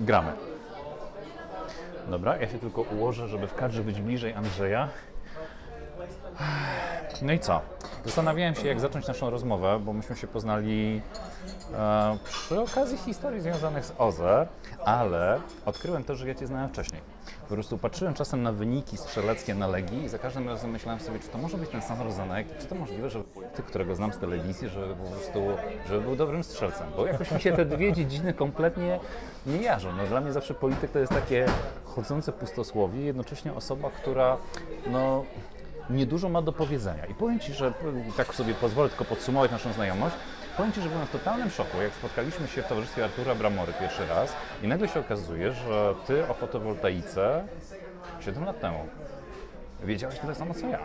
gramy. Dobra, ja się tylko ułożę, żeby w kadrze być bliżej Andrzeja. No i co? Zastanawiałem się, jak zacząć naszą rozmowę, bo myśmy się poznali przy okazji historii związanych z OZE, ale odkryłem też, że ja Cię znałem wcześniej. Po prostu patrzyłem czasem na wyniki strzeleckie na Legii i za każdym razem myślałem sobie, czy to może być ten sam Rozenek, czy to możliwe, że ty, którego znam z telewizji, żeby po prostu, żeby był dobrym strzelcem, bo jakoś mi się te dwie dziedziny kompletnie nie jarzą. No, dla mnie zawsze polityk to jest takie chodzące pustosłowie, jednocześnie osoba, która no, niedużo ma do powiedzenia. I powiem Ci, że tak sobie pozwolę tylko podsumować naszą znajomość. Powiem Ci, że byłem w totalnym szoku, jak spotkaliśmy się w towarzystwie Artura Bramory pierwszy raz i nagle się okazuje, że Ty o fotowoltaice 7 lat temu wiedziałeś tyle samo, co ja.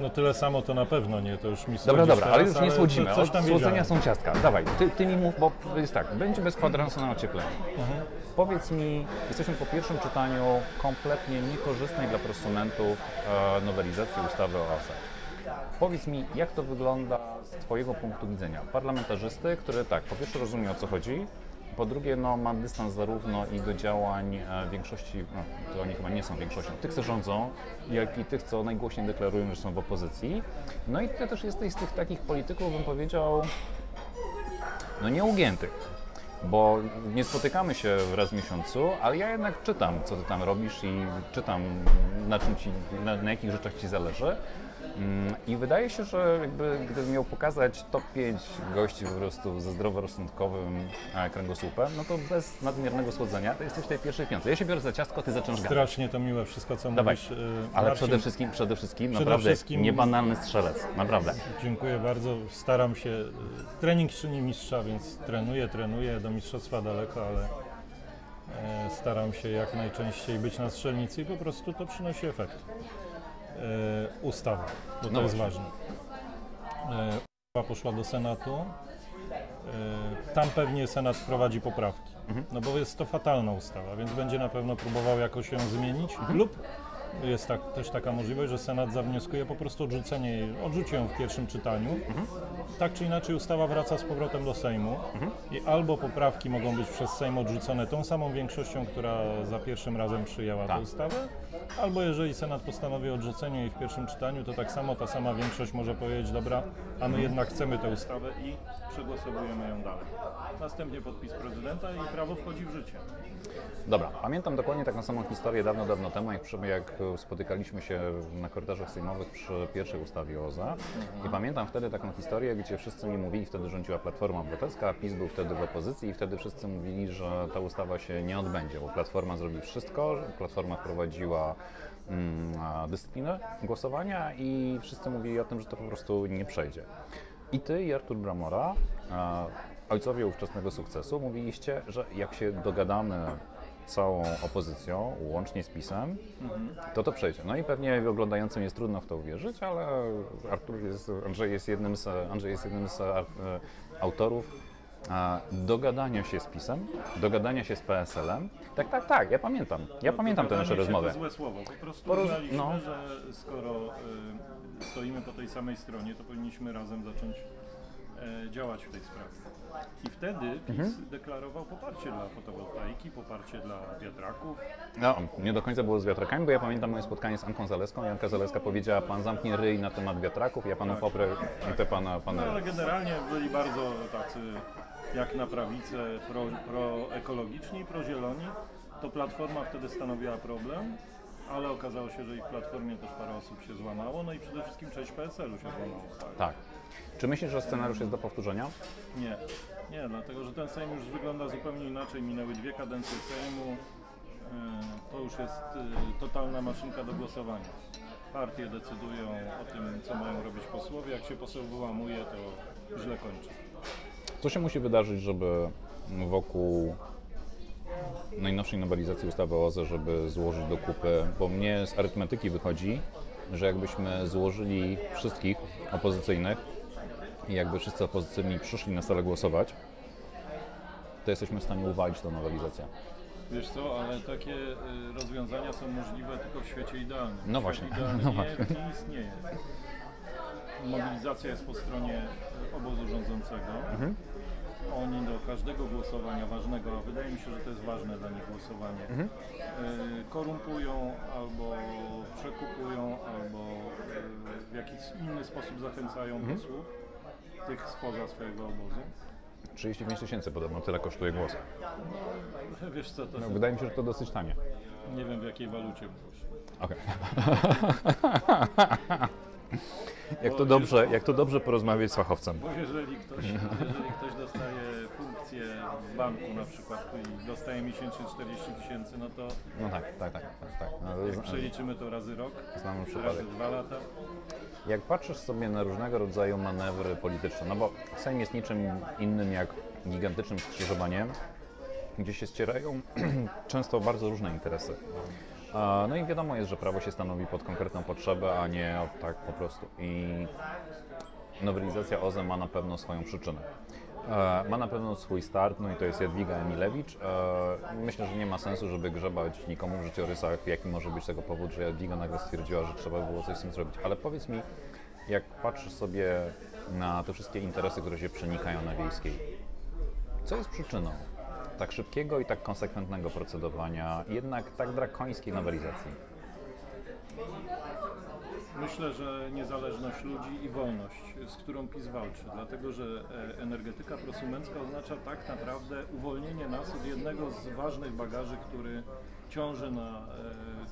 No tyle samo to na pewno nie, to już mi słodzi. Dobra, ale już nie słodzimy, od słodzenia są ciastka. Dawaj, ty mi mów, bo jest tak, będzie bez kwadransu na ocieplenie. Mhm. Powiedz mi, jesteśmy po pierwszym czytaniu kompletnie niekorzystnej dla prosumentów nowelizacji ustawy o ASA. Powiedz mi, jak to wygląda z Twojego punktu widzenia? Parlamentarzysty, który tak, po pierwsze rozumie, o co chodzi, po drugie no, ma dystans zarówno i do działań większości, no, to oni chyba nie są większością, tych, co rządzą, jak i tych, co najgłośniej deklarują, że są w opozycji. No i Ty też jesteś z tych takich polityków, bym powiedział, no nieugiętych. Bo nie spotykamy się raz w miesiącu, ale ja jednak czytam, co Ty tam robisz i czytam, na czym Ci, na jakich rzeczach Ci zależy. I wydaje się, że jakby, gdybym miał pokazać top 5 gości po prostu ze zdroworozsądkowym kręgosłupem, no to bez nadmiernego słodzenia to jesteś w tej pierwszej piątce. Ja się biorę za ciastko, ty zaczynasz gadać. Strasznie to miłe wszystko, co mówisz. Ale przede wszystkim naprawdę niebanalny strzelec, naprawdę. Dziękuję bardzo, staram się. Trening czyni mistrza, więc trenuję, do mistrzostwa daleko, ale staram się jak najczęściej być na strzelnicy i po prostu to przynosi efekt. Ustawa, bo to no jest ważne. Ustawa poszła do Senatu. Tam pewnie Senat wprowadzi poprawki, no bo jest to fatalna ustawa, więc będzie na pewno próbował jakoś ją zmienić lub jest tak, też taka możliwość, że Senat zawnioskuje po prostu odrzuci ją w pierwszym czytaniu. Tak czy inaczej ustawa wraca z powrotem do Sejmu i albo poprawki mogą być przez Sejm odrzucone tą samą większością, która za pierwszym razem przyjęła tę ustawę, albo jeżeli Senat postanowi odrzucenie jej w pierwszym czytaniu, to tak samo ta sama większość może powiedzieć, dobra, a my jednak chcemy tę ustawę i przegłosowujemy ją dalej. Następnie podpis prezydenta i prawo wchodzi w życie. Dobra, pamiętam dokładnie taką samą historię dawno, dawno temu, jak spotykaliśmy się na korytarzach sejmowych przy pierwszej ustawie OZE i pamiętam wtedy taką historię, gdzie wszyscy mi mówili, wtedy rządziła Platforma Obywatelska, PiS był wtedy w opozycji i wtedy wszyscy mówili, że ta ustawa się nie odbędzie, bo Platforma zrobi wszystko, Platforma wprowadziła dyscyplinę głosowania i wszyscy mówili o tym, że to po prostu nie przejdzie. I Ty, i Artur Bramora, ojcowie ówczesnego sukcesu, mówiliście, że jak się dogadamy całą opozycją, łącznie z PiS-em, to przejdzie. No i pewnie oglądającym jest trudno w to uwierzyć, ale Andrzej jest jednym z autorów dogadania się z PiS-em, dogadania się z PSL-em. Tak, ja pamiętam te nasze rozmowy. To złe słowo, po prostu uznaliśmy, że skoro stoimy po tej samej stronie, to powinniśmy razem zacząć działać w tej sprawie. I wtedy PiS deklarował poparcie dla fotowoltaiki, poparcie dla wiatraków. No, nie do końca było z wiatrakami, bo ja pamiętam moje spotkanie z Anką Zaleską i Anka Zaleska powiedziała, pan zamknie ryj na temat wiatraków, ja panu poprę te pana... No, ale generalnie byli bardzo tacy, jak na prawicę, proekologiczni, prozieloni. To Platforma wtedy stanowiła problem, ale okazało się, że i w Platformie też parę osób się złamało, no i przede wszystkim część PSL-u się złamało. Tak. Czy myślisz, że scenariusz jest do powtórzenia? Nie, dlatego że ten Sejm już wygląda zupełnie inaczej. Minęły 2 kadencje Sejmu, to już jest totalna maszynka do głosowania. Partie decydują o tym, co mają robić posłowie. Jak się poseł wyłamuje, to źle kończy. Co się musi wydarzyć, żeby wokół najnowszej nowelizacji ustawy o OZE, żeby złożyć do kupy, bo mnie z arytmetyki wychodzi, że jakbyśmy złożyli wszystkich opozycyjnych i jakby wszyscy opozycyjni przyszli na salę głosować, to jesteśmy w stanie uwalić tę nowelizację. Wiesz co, ale takie rozwiązania są możliwe tylko w świecie idealnym. No właśnie. Nie istnieje. Mobilizacja jest po stronie obozu rządzącego. oni do każdego głosowania ważnego, a wydaje mi się, że to jest ważne dla nich głosowanie, korumpują albo przekupują, albo w jakiś inny sposób zachęcają posłów, tych spoza swojego obozu. 35 tysięcy podobno, tyle kosztuje głos. No, wiesz co, to... No, wydaje mi się, że to dosyć tanie. Nie wiem, w jakiej walucie okay. Jak to dobrze porozmawiać z fachowcem. Bo jeżeli ktoś dostaje funkcję w banku na przykład i dostaje miesięcznie 40 tysięcy, no to... No tak. No, jak przeliczymy to razy rok, razy 2 lata. Jak patrzysz sobie na różnego rodzaju manewry polityczne, no bo Sejm jest niczym innym jak gigantycznym skrzyżowaniem, gdzie się ścierają często bardzo różne interesy. No i wiadomo jest, że prawo się stanowi pod konkretną potrzebę, a nie tak po prostu. I nowelizacja OZE ma na pewno swoją przyczynę. Ma na pewno swój start, no i to jest Jadwiga Emilewicz. Myślę, że nie ma sensu, żeby grzebać nikomu w życiorysach, jaki może być tego powód, że Jadwiga nagle stwierdziła, że trzeba było coś z tym zrobić. Ale powiedz mi, jak patrzysz sobie na te wszystkie interesy, które się przenikają na Wiejskiej, co jest przyczyną tak szybkiego i tak konsekwentnego procedowania, jednak tak drakońskiej nowelizacji? Myślę, że niezależność ludzi i wolność, z którą PiS walczy, dlatego że energetyka prosumencka oznacza tak naprawdę uwolnienie nas od jednego z ważnych bagaży, który ciąży na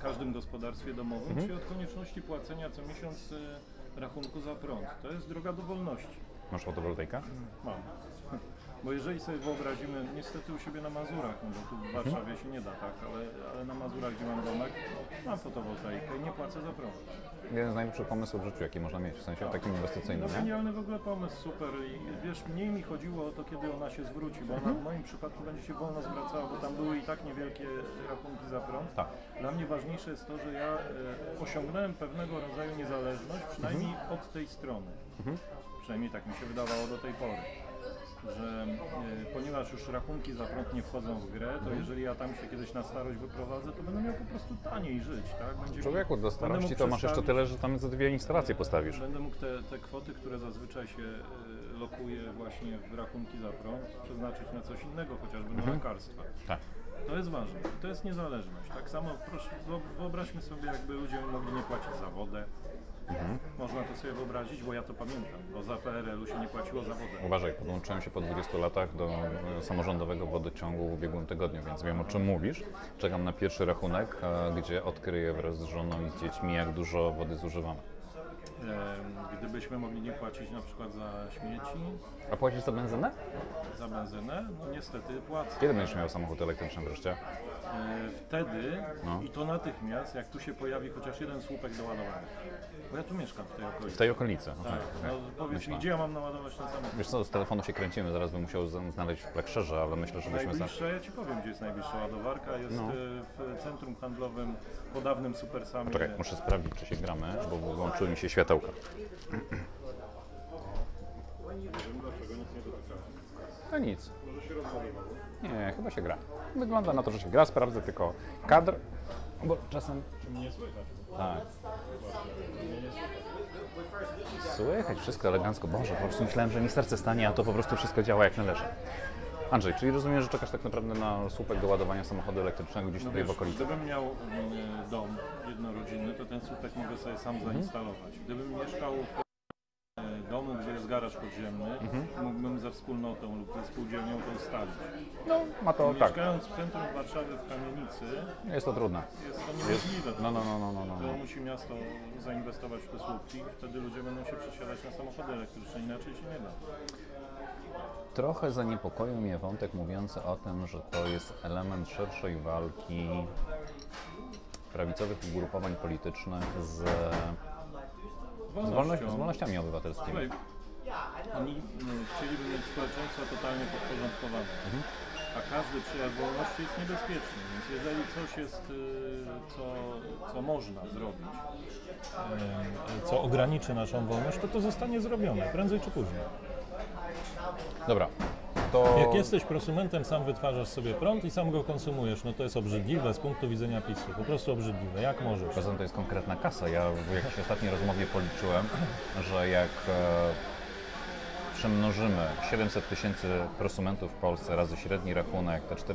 każdym gospodarstwie domowym, czyli od konieczności płacenia co miesiąc rachunku za prąd. To jest droga do wolności. Masz fotowoltaikę? Mam. Bo jeżeli sobie wyobrazimy, niestety u siebie na Mazurach, no bo tu w Warszawie się nie da, tak, ale na Mazurach, gdzie mam domek, mam fotowoltaikę i nie płacę za prąd. Jeden z najlepszych pomysłów w życiu, jaki można mieć, w sensie tak, takim inwestycyjnym. No genialny w ogóle pomysł, super. I wiesz, mniej mi chodziło o to, kiedy ona się zwróci, bo ona w moim przypadku będzie się wolno zwracała, bo tam były i tak niewielkie rachunki za prąd. Tak. Dla mnie ważniejsze jest to, że ja osiągnąłem pewnego rodzaju niezależność, przynajmniej od tej strony. Przynajmniej tak mi się wydawało do tej pory. Że ponieważ już rachunki za prąd nie wchodzą w grę, to jeżeli ja tam się kiedyś na starość wyprowadzę, to będę miał po prostu taniej żyć, tak? Będzie człowieku, do starości to masz jeszcze tyle, że tam za dwie instalacje postawisz. Będę mógł te kwoty, które zazwyczaj się lokuje właśnie w rachunki za prąd, przeznaczyć na coś innego, chociażby na lekarstwa. Tak. To jest ważne. To jest niezależność. Tak samo proszę, wyobraźmy sobie, jakby ludzie mogli nie płacić za wodę. Można to sobie wyobrazić, bo ja to pamiętam, bo za PRL-u się nie płaciło za wodę. Uważaj, podłączyłem się po 20 latach do samorządowego wodociągu w ubiegłym tygodniu, więc wiem, o czym mówisz. Czekam na pierwszy rachunek, gdzie odkryję wraz z żoną i z dziećmi, jak dużo wody zużywamy. Gdybyśmy mogli nie płacić na przykład za śmieci. A płacisz za benzynę? Za benzynę? No niestety płacę. Kiedy będziesz miał samochód elektryczny wreszcie? Wtedy i to natychmiast, jak tu się pojawi chociaż jeden słupek doładowany. Bo ja tu mieszkam w tej okolicy. W tej okolicy? Tak. Okay. No, powiedz mi, gdzie ja mam naładować ten samochód? Wiesz co, z telefonu się kręcimy, zaraz bym musiał znaleźć w Plekszerze, ale myślę, że byśmy... Najbliższa, ja ci powiem, gdzie jest najbliższa ładowarka. Jest w centrum handlowym po dawnym Super Samie. Czekaj, muszę sprawdzić, czy się gramy, bo włączyły mi się światełka. No nic. Nie, chyba się gra. Wygląda na to, że się gra. Sprawdzę tylko kadr, bo czasem... Nie słychać. Tak. Słychać wszystko elegancko. Boże, po prostu myślałem, że mi serce stanie, a to po prostu wszystko działa jak należy. Andrzej, czyli rozumiem, że czekasz tak naprawdę na słupek do ładowania samochodu elektrycznego gdzieś tutaj w okolicy? Gdybym miał dom jednorodzinny, to ten słupek mogę sobie sam zainstalować. Gdybym mieszkał w domu, gdzie jest garaż podziemny, mógłbym ze wspólnotą lub ze spółdzielnią to ustalić. No, ma to tak. Mieszkając w centrum Warszawy, w kamienicy... Jest to trudne. Jest to niemożliwe. To musi miasto zainwestować w te słupki, wtedy ludzie będą się przesiadać na samochody elektryczne, inaczej się nie da. Trochę zaniepokoił mnie wątek mówiący o tym, że to jest element szerszej walki prawicowych ugrupowań politycznych z wolnościami obywatelskimi. Oni chcieliby mieć społeczeństwo totalnie podporządkowane, a każdy przejaw wolności jest niebezpieczny, więc jeżeli coś jest, co można zrobić, co ograniczy naszą wolność, to zostanie zrobione, prędzej czy później. Dobra, to... Jak jesteś prosumentem, sam wytwarzasz sobie prąd i sam go konsumujesz, no to jest obrzydliwe z punktu widzenia PiS-u, po prostu obrzydliwe, jak możesz? Zatem to jest konkretna kasa, ja w jakiejś ostatniej rozmowie policzyłem, że jak przemnożymy 700 tysięcy prosumentów w Polsce razy średni rachunek, te